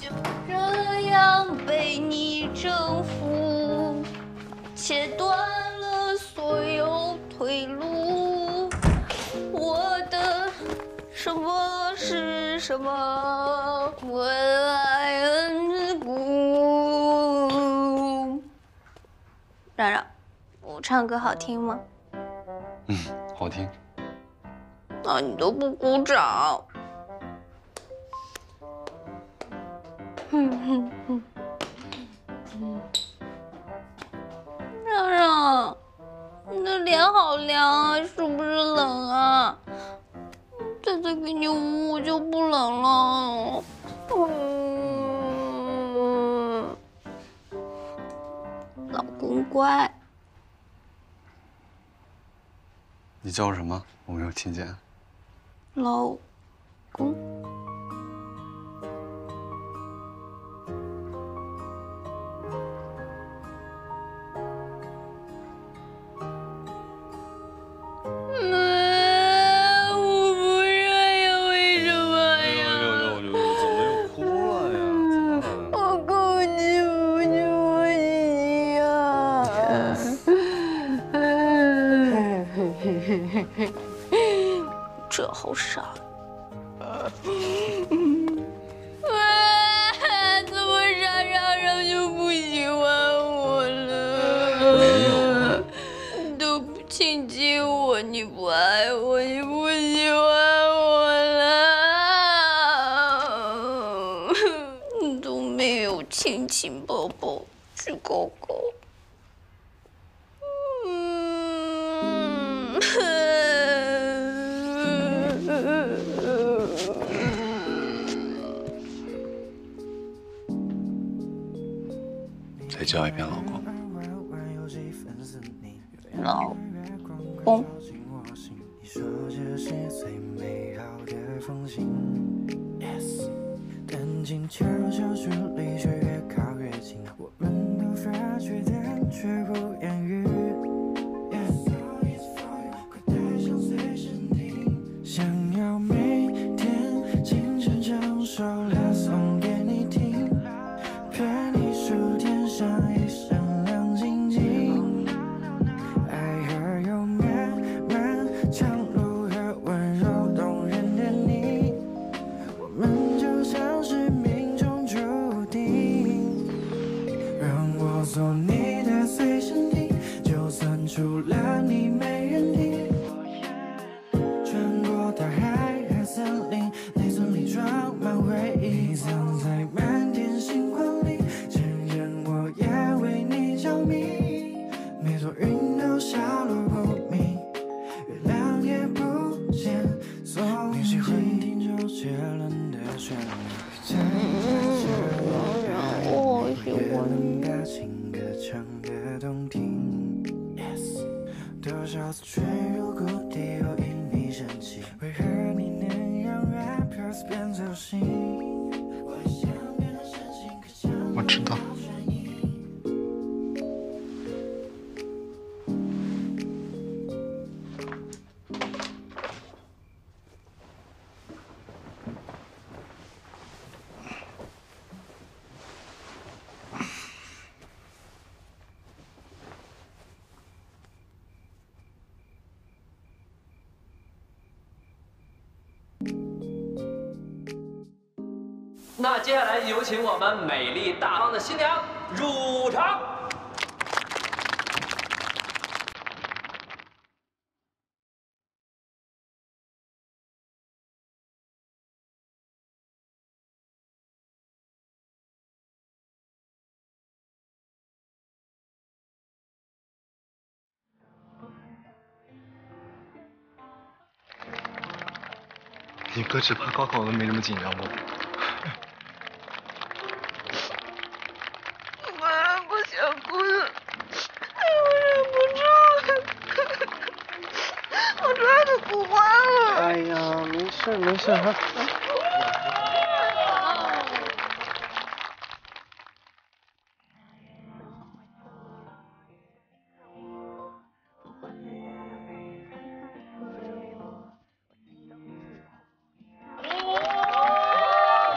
就这样被你征服，切断了所有退路。我的什么是什么？我爱恩之谷。然然，我唱歌好听吗？嗯，好听。那你都不鼓掌。 让让，你的脸好凉啊，是不是冷啊？再给你捂我就不冷了。嗯，老公乖。你叫什么？我没有听见。老公。 这好傻！怎么让就不喜欢我了？你都不亲近我，你不爱我，你不喜欢我了，你都没有亲亲抱抱，吃狗狗。 再叫一遍老公。老公。我知道。那接下来有请我们美丽大方的新娘入场。你哥只怕高考都没这么紧张过。 没事，还。